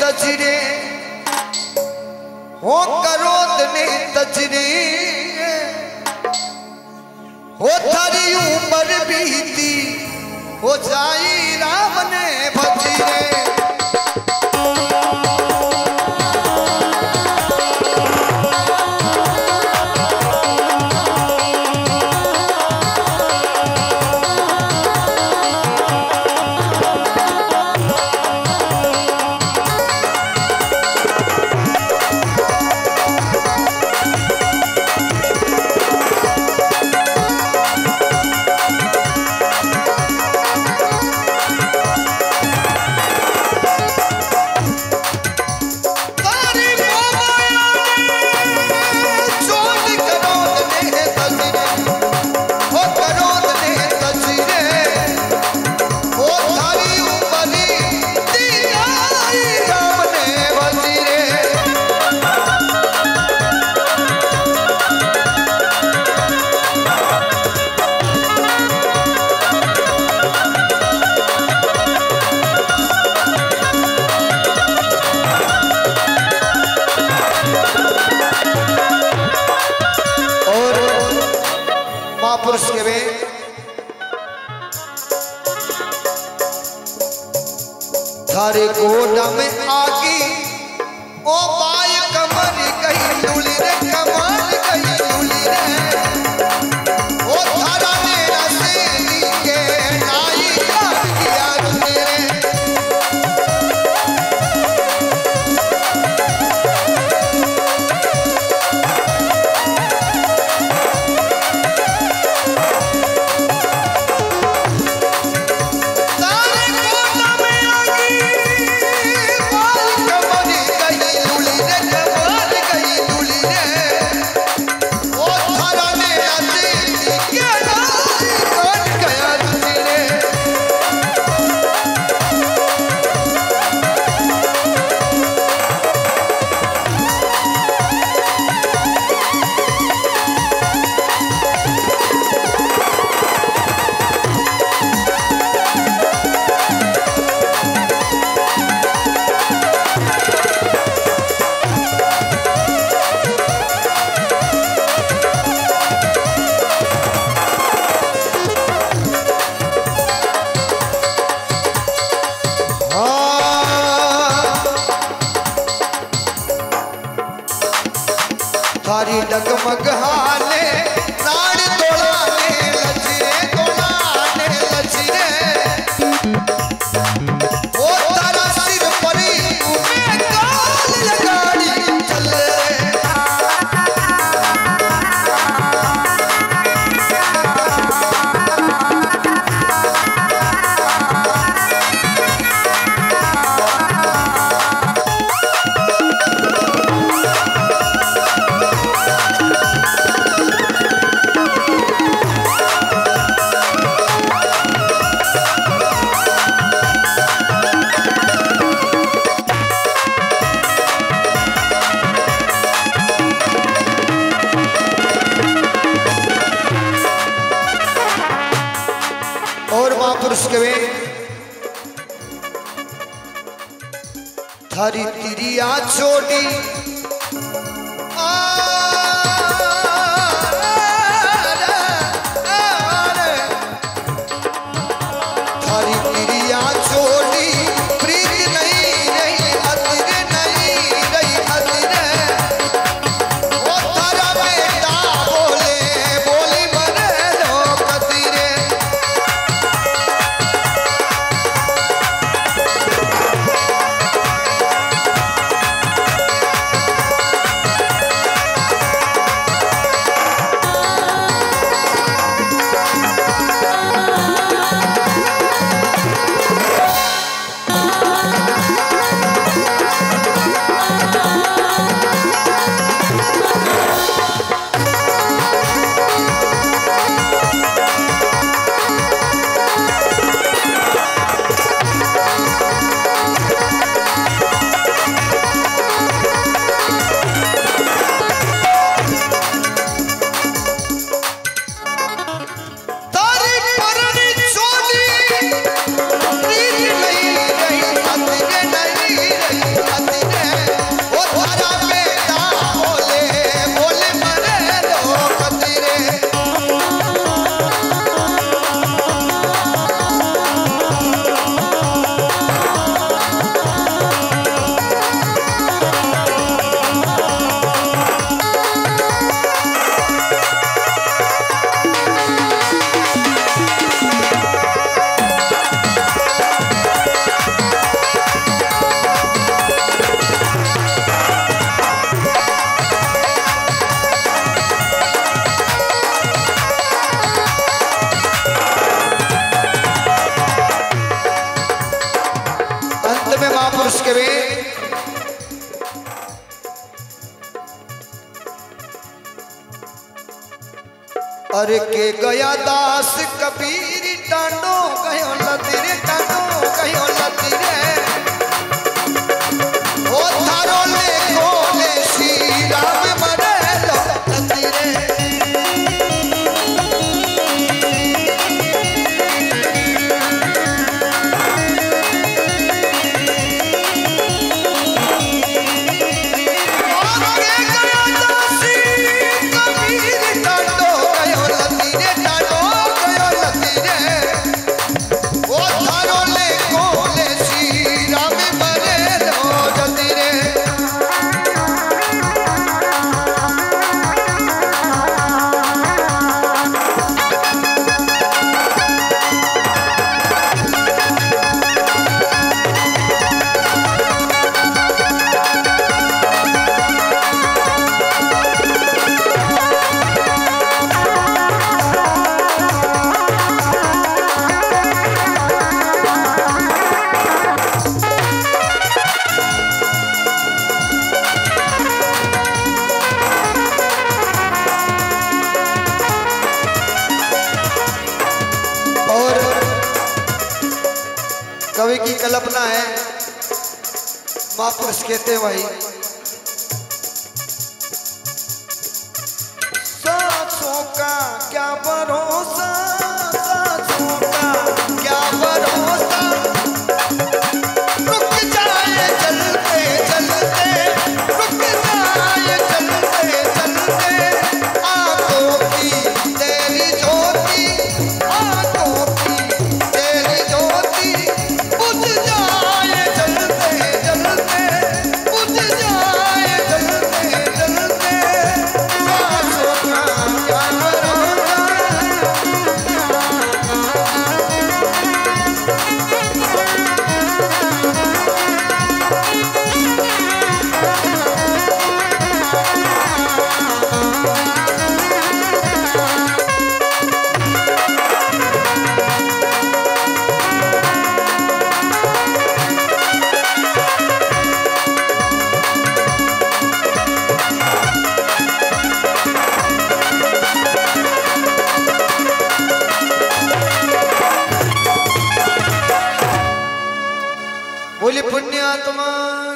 तजरे हो करो तने तजरे हो थारी उम्र बीती हो जाई राम ने भजरे। थारे गोड़ा में आगी ओ बाय कमर कहीं डुली रे कमाल कहीं डुली रे ओ थारा मेरा सेनी के नाई किया डुली थारी डगमग हाले नाड़ तोड़ाने लचरे तोड़ाने लचरे ओ तारा सिर पर में काल लगाड़ी चल थारी तिरिया छोटी अर के गया दास कबीर टांडो गयो लतीरे टांडो गयो लतीरे ओ थारो ले कोले सी राम मरे लो लतीरे कल्पना है महापुरुष कहते हैं भाई सासों का क्या भरोसा सासों का क्या भरोसा रुक जाए चलते चलते रुक जाए चलते चलते आंखों की तेरी ज्योति आंखों की तेरी ज्योति पुण्यात्मा।